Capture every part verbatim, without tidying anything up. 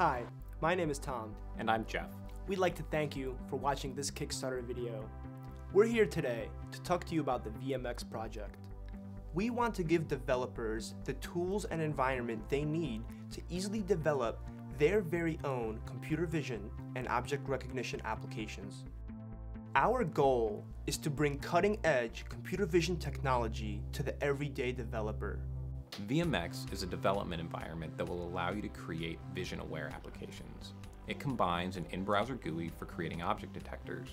Hi, my name is Tom. And I'm Jeff. We'd like to thank you for watching this Kickstarter video. We're here today to talk to you about the V M X project. We want to give developers the tools and environment they need to easily develop their very own computer vision and object recognition applications. Our goal is to bring cutting-edge computer vision technology to the everyday developer. V M X is a development environment that will allow you to create vision-aware applications. It combines an in-browser G U I for creating object detectors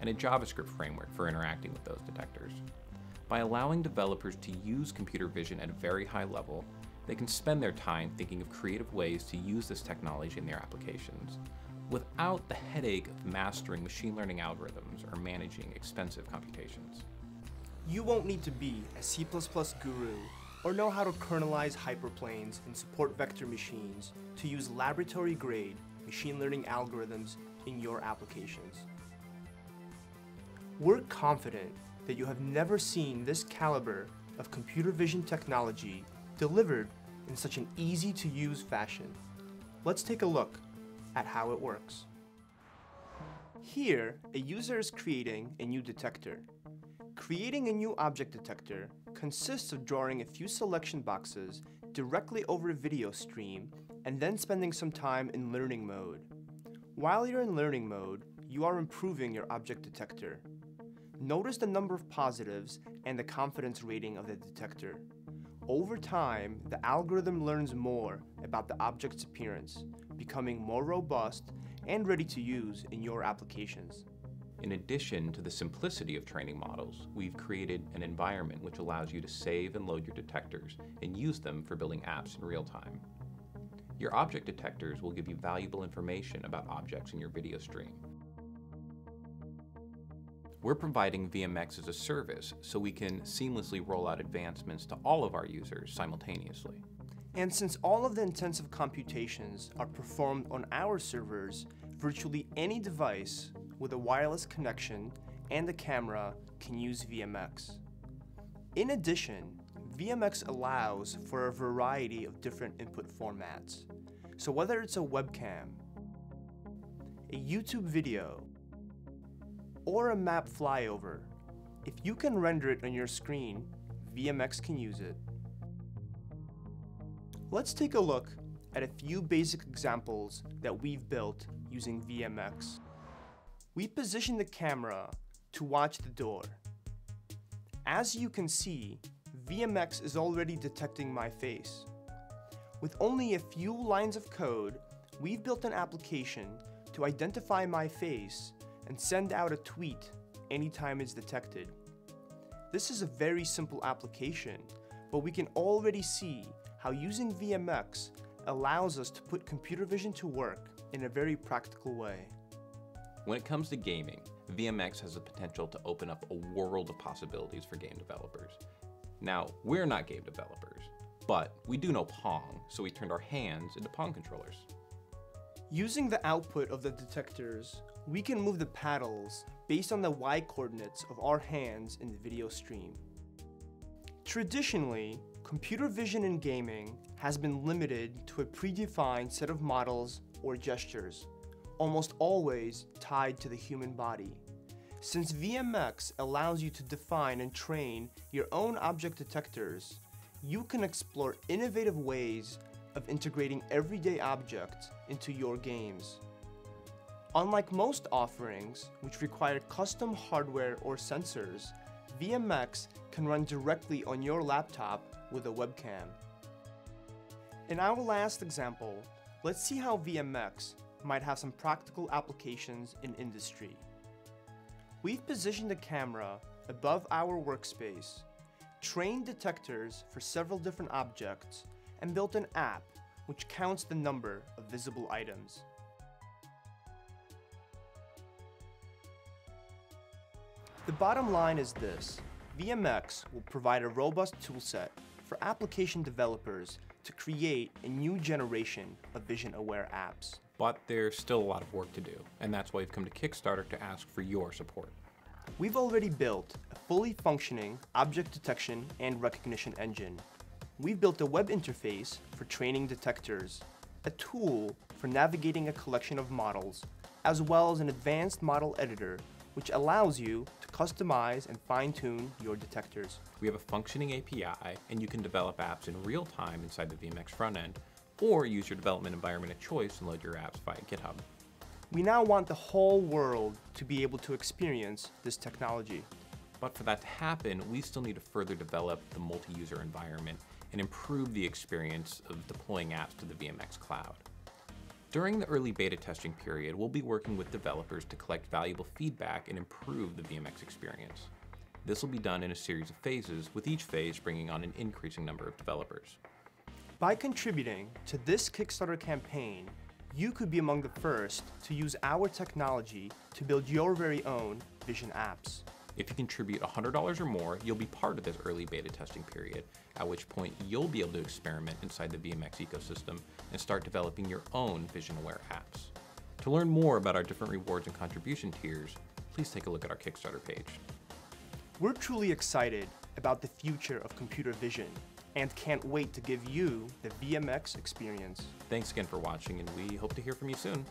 and a JavaScript framework for interacting with those detectors. By allowing developers to use computer vision at a very high level, they can spend their time thinking of creative ways to use this technology in their applications, without the headache of mastering machine learning algorithms or managing expensive computations. You won't need to be a C plus plus guru or know how to kernelize hyperplanes and support vector machines to use laboratory-grade machine learning algorithms in your applications. We're confident that you have never seen this caliber of computer vision technology delivered in such an easy-to-use fashion. Let's take a look at how it works. Here, a user is creating a new detector. Creating a new object detector consists of drawing a few selection boxes directly over a video stream and then spending some time in learning mode. While you're in learning mode, you are improving your object detector. Notice the number of positives and the confidence rating of the detector. Over time, the algorithm learns more about the object's appearance, becoming more robust and ready to use in your applications. In addition to the simplicity of training models, we've created an environment which allows you to save and load your detectors and use them for building apps in real time. Your object detectors will give you valuable information about objects in your video stream. We're providing V M X as a service so we can seamlessly roll out advancements to all of our users simultaneously. And since all of the intensive computations are performed on our servers, virtually any device with a wireless connection and a camera can use V M X. In addition, V M X allows for a variety of different input formats. So whether it's a webcam, a YouTube video, or a map flyover, if you can render it on your screen, V M X can use it. Let's take a look at a few basic examples that we've built using V M X. We position the camera to watch the door. As you can see, V M X is already detecting my face. With only a few lines of code, we've built an application to identify my face and send out a tweet anytime it's detected. This is a very simple application, but we can already see how using V M X allows us to put computer vision to work in a very practical way. When it comes to gaming, V M X has the potential to open up a world of possibilities for game developers. Now, we're not game developers, but we do know Pong, so we turned our hands into Pong controllers. Using the output of the detectors, we can move the paddles based on the Y coordinates of our hands in the video stream. Traditionally, computer vision in gaming has been limited to a predefined set of models or gestures, almost always tied to the human body. Since V M X allows you to define and train your own object detectors, you can explore innovative ways of integrating everyday objects into your games. Unlike most offerings, which require custom hardware or sensors, V M X can run directly on your laptop with a webcam. In our last example, let's see how V M X might have some practical applications in industry. We've positioned the camera above our workspace, trained detectors for several different objects, and built an app which counts the number of visible items. The bottom line is this: V M X will provide a robust toolset for application developers to create a new generation of vision-aware apps. But there's still a lot of work to do, and that's why we've come to Kickstarter to ask for your support. We've already built a fully functioning object detection and recognition engine. We've built a web interface for training detectors, a tool for navigating a collection of models, as well as an advanced model editor, which allows you to customize and fine-tune your detectors. We have a functioning A P I, and you can develop apps in real time inside the V M X front end, or use your development environment of choice and load your apps via GitHub. We now want the whole world to be able to experience this technology. But for that to happen, we still need to further develop the multi-user environment and improve the experience of deploying apps to the V M X cloud. During the early beta testing period, we'll be working with developers to collect valuable feedback and improve the V M X experience. This will be done in a series of phases, with each phase bringing on an increasing number of developers. By contributing to this Kickstarter campaign, you could be among the first to use our technology to build your very own vision apps. If you contribute one hundred dollars or more, you'll be part of this early beta testing period, at which point you'll be able to experiment inside the V M X ecosystem and start developing your own vision-aware apps. To learn more about our different rewards and contribution tiers, please take a look at our Kickstarter page. We're truly excited about the future of computer vision and can't wait to give you the V M X experience. Thanks again for watching, and we hope to hear from you soon.